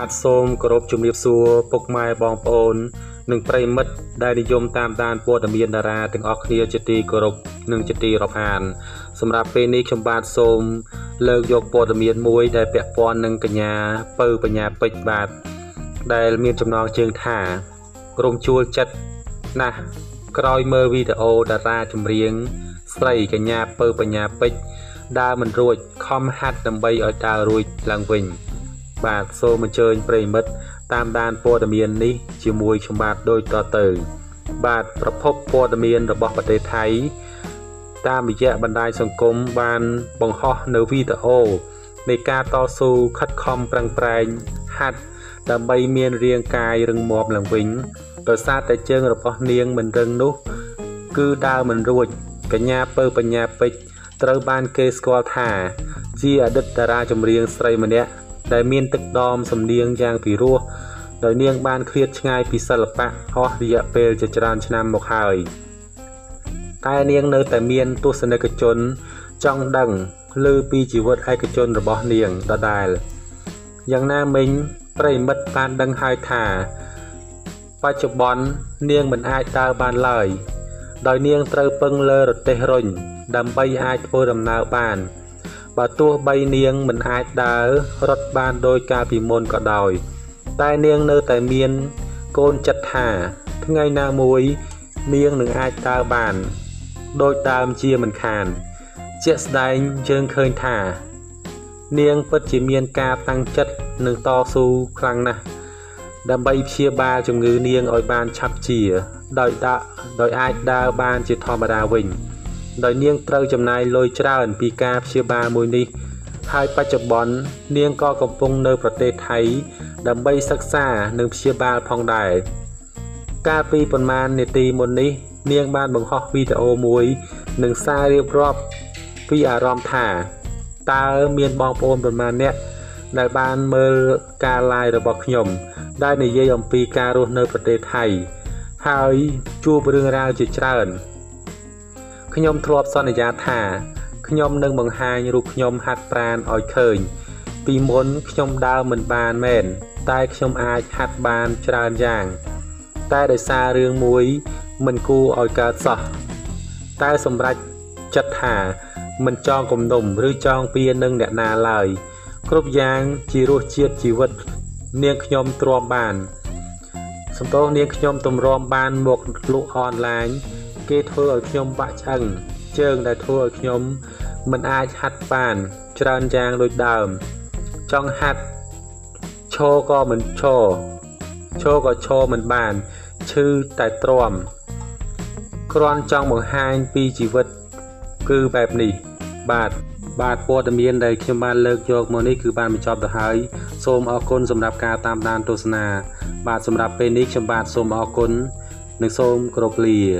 อาจโสมกรบจุ่มเรียบซัวปกไม้บองปอนหนึ่งไพรมัดได้นิยมตามดานปัวตะเมียนดาราถึงออกเนียจิตีกรบหนึ่งจิตีรพานสำหรับเพนิชมบาดโสมเลิกยกปัวตะเมียนมวยได้เปียปอนหนึ่งกัญญาเปิลปัญญาปิดบาดได้เมียนจำนองเชิงถ่ากรมชัวจัดนะกรอยเมอร์วิดีโอดาราจำเรียงใส่กัญญาเปิลปัญญาปิดได้มันรวยคอมฮัดดำใบอตารวยลังวิงบาดโซมันเชิญเปรย์มัดตามดานโพดเมียนนี้ชิมวยชมบาดโดยต่อเติมบาดประพบโพดเมียนระบบประเทศไทยตามวิทยาบรรดาสังคมบานบังฮอเนวีตะโอในการต่อสู้คัดคอมปรังแปรงหัดดำใบเมียนเรียงกายเริงหมอบหลังวิงต่อซาแต่เชิงระบบเนียงเหมือนเริงนุคือดาวเหมือนรวยปัญญาเปิลปัญญาปิดตระบานเกสกอธาจีอดิตดาราจำเรียงไตรมันเนี้ยได้เมียนตึกดอมสำเนียงยางผีรั่วโดยเนียงบานเครียดง่ายปีศาจปะฮอริยาเปลจะจราชนำบอกหายตายเนียงเนื้อแต่เมียนตัวสนกจนจ้องดังลือปีจีวดไอกจนระบอเนียงตาดายอย่างหน้ามิงไพรมัดบานดังหายถาปัจจุบันเนียงเหมือนไอตาบานเลยโดยเนียงเตอเปิงเลอรถเตรนดำใบไอโพดำนาบานบาตัวใบเนียงเหมือนไอดารถบานโดยกาพิมลก็ดอยตายเนียงเนื้อแต่เมียนโกนจัดหาทั้งไงนามวยเนียงหนึ่งไอตาบานโดยตามเชียเหมือนขานเจสไดเชิงเคยถาเนียงเปิดจีเมียนกาตั้งจัดหนึ่งต่อสู้ครั้งนะดำใบเชียบาจงงือเนียงอ่อยบานชับเชียโดยไอดาบานจีทอมาดาวิงโดยเนียงเตาจำนายลอยเจ้าอันปีกาเชียบาโมนีไฮปัจจุบันเนียงก็กำปงเนอประเทศไทยดำใบซักซ่าหนึ่งเชียบาพองได้กาปีประมาณในตีมนนี้เนียงบ้านบังฮอกวีดีโอมวยหนึ่งซาเรียบรอบวิอารอมถ่าตาเมียนบองโอมประมาณเนี้ยในบ้านเมอกาลายระบบขยมได้ในเยี่ยมปีการุเนอประเทศไทยไฮจูบเรื่องราวจิตเจ้าขยมทรวบซ่อนยาถาขยมหนึ่งบางหายรูปขยมหัดปราณอ่อยเคยปีมนขยมดาวเหมือนบานแม่นใต้ขยมอาหัดบานจรานย่างใต้ได้ซาเรืองมวยเหมือนกูอ่อยกาสะใต้สมรักจัดหาเหมือนจองกลมดมหรือจองเปียนึงแดดนาลายครบยางจีรูเชียดจีวัดเนียงขยมตรวมบานสมโตเนียงขยมตรวมบานบวกลุออนไลน์เกทอขยมบะชังเจิงได้ทอขยมมันอาหัดปานจรานยางโดยดาวจ้องหัดโชก็เหมือนโชก็โชเหมือนบานชื่อแต่ตรอมครอนจ้องเหมือนหายปีชีวิตคือแบบนี้บาดโปรดเมียนได้ขยมบานเลิกโยกโมนี่คือบานไม่ชอบต่อหายโสมออกลสำหรับการตามดานโฆษณาบาดสำหรับเป็นนิกชมบาดโสมออกลหนึ่งโสมกรบเลีย